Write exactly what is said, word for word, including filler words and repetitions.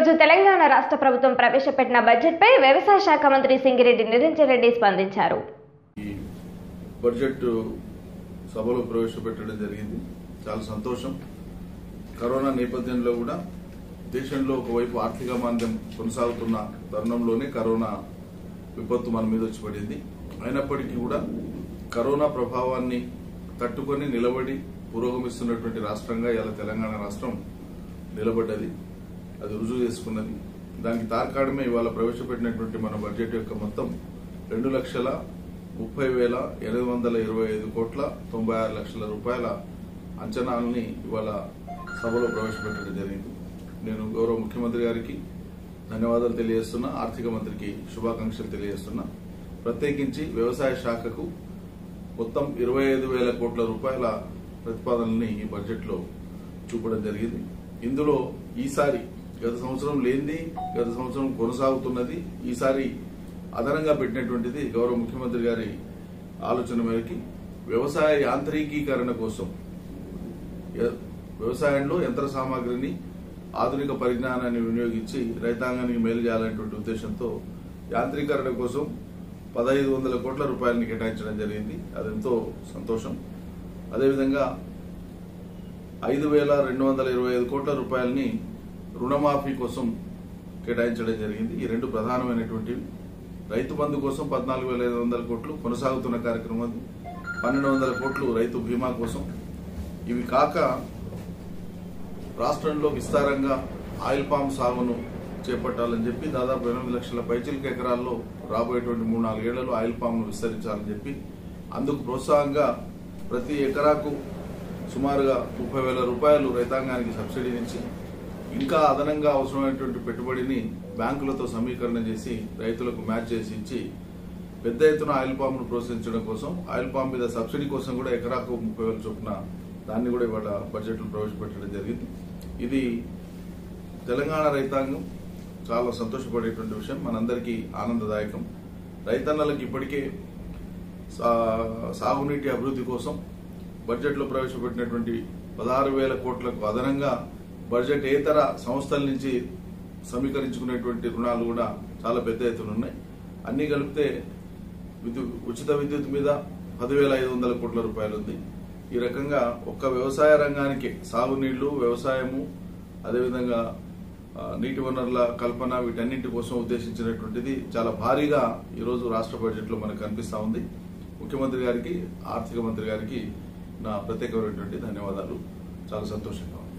ఈరోజు తెలంగాణ రాష్ట్ర ప్రభుత్వం ప్రవేశపెట్టిన బడ్జెట్పై వ్యవసాయ శాఖ మంత్రి సింగిరెడ్డి నిరంజన్ రెడ్డి స్పందించారు. బడ్జెట్ సభలో ప్రవేశపెట్టడం జరిగింది. చాలా సంతోషం. కరోనా నేపథ్యంలో కూడా దేశంలో ఒకవైపు ఆర్థిక మాంద్యం కొనసాగుతున్న తరుణంలోనే కరోనా విపత్తు మన మీద వచ్చి పడింది. అయినప్పటికీ కూడా కరోనా ప్రభావాన్ని తట్టుకొని నిలబడి పురోగమిస్తున్నటువంటి రాష్ట్రంగా ఇలా తెలంగాణ రాష్ట్రం నిలబడ్డది, అది రుజువు చేసుకున్నది. దానికి తార్కాణమే ఇవాళ ప్రవేశపెట్టినటువంటి మన బడ్జెట్ యొక్క మొత్తం రెండు లక్షల ముప్పై వేల ఎనిమిది వందల ఇరవై ఐదు కోట్ల తొంభై ఆరు లక్షల రూపాయల అంచనాలని ఇవాళ సభలో ప్రవేశపెట్టడం జరిగింది. నేను గౌరవ ముఖ్యమంత్రి గారికి ధన్యవాదాలు తెలియజేస్తున్నా, ఆర్థిక మంత్రికి శుభాకాంక్షలు తెలియజేస్తున్నా. ప్రత్యేకించి వ్యవసాయ శాఖకు మొత్తం ఇరవై ఐదు వేల కోట్ల రూపాయల ప్రతిపాదనల్ని ఈ బడ్జెట్లో చూపడం జరిగింది. ఇందులో ఈసారి గత సంవత్సరం లేనిది, గత సంవత్సరం కొనసాగుతున్నది, ఈసారి అదనంగా పెట్టినటువంటిది గౌరవ ముఖ్యమంత్రి గారి ఆలోచన మేరకు వ్యవసాయ యాంత్రికీకరణ కోసం, వ్యవసాయంలో యంత్ర సామాగ్రిని ఆధునిక పరిజ్ఞానాన్ని వినియోగించి రైతాంగానికి మేలు చేయాలనేటువంటి ఉద్దేశంతో యాంత్రీకరణ కోసం పదహైదు వందల కోట్ల రూపాయలని కేటాయించడం జరిగింది. అదెంతో సంతోషం. అదేవిధంగా ఐదు వేల రెండు వందల ఇరవై ఐదు కోట్ల రూపాయలని రుణమాఫీ కోసం కేటాయించడం జరిగింది. ఈ రెండు ప్రధానమైనటువంటివి. రైతు బంధు కోసం పద్నాలుగు వేల ఐదు వందల కోట్లు కొనసాగుతున్న కార్యక్రమం, పన్నెండు వందల కోట్లు రైతు బీమా కోసం. ఇవి కాక రాష్ట్రంలో విస్తారంగా ఆయిల్ పామ్ సాగును చేపట్టాలని చెప్పి దాదాపు ఎనిమిది లక్షల పైచిలిక ఎకరాల్లో రాబోయేటువంటి మూడు నాలుగేళ్లలో ఆయిల్ పామ్ను విస్తరించాలని చెప్పి అందుకు ప్రోత్సాహంగా ప్రతి ఎకరాకు సుమారుగా ముప్పై వేల రూపాయలు రైతాంగానికి సబ్సిడీ ఇచ్చి ఇంకా అదనంగా అవసరమైనటువంటి పెట్టుబడిని బ్యాంకులతో సమీకరణ చేసి రైతులకు మ్యాచ్ చేసి ఇచ్చి పెద్ద ఎత్తున ఆయిల్ పామ్ను ప్రోత్సహించడం కోసం, ఆయిల్ పామ్ మీద సబ్సిడీ కోసం కూడా ఎకరాకు ముప్పై వేల చొప్పున దాన్ని కూడా ఇవాళ బడ్జెట్లో ప్రవేశపెట్టడం జరిగింది. ఇది తెలంగాణ రైతాంగం చాలా సంతోషపడేటువంటి విషయం, మనందరికీ ఆనందదాయకం. రైతన్నలకు ఇప్పటికే సాగునీటి అభివృద్ధి కోసం బడ్జెట్లో ప్రవేశపెట్టినటువంటి పదహారు వేల కోట్లకు అదనంగా బడ్జెట్ ఏతర సంస్థల నుంచి సమీకరించుకునేటువంటి రుణాలు కూడా చాలా పెద్ద ఎత్తున ఉన్నాయి. అన్ని కలిపితే ఉచిత విద్యుత్ మీద పదివేల ఐదు వందల కోట్ల రూపాయలు ఉంది. ఈ రకంగా ఒక్క వ్యవసాయ రంగానికి సాగునీళ్లు, వ్యవసాయము, అదేవిధంగా నీటి వనరుల కల్పన, వీటన్నింటి కోసం ఉద్దేశించినటువంటిది చాలా భారీగా ఈరోజు రాష్ట్ర బడ్జెట్లో మనకు కనిపిస్తూ ఉంది. ముఖ్యమంత్రి గారికి, ఆర్థిక మంత్రి గారికి నా ప్రత్యేకమైనటువంటి ధన్యవాదాలు. చాలా సంతోషంగా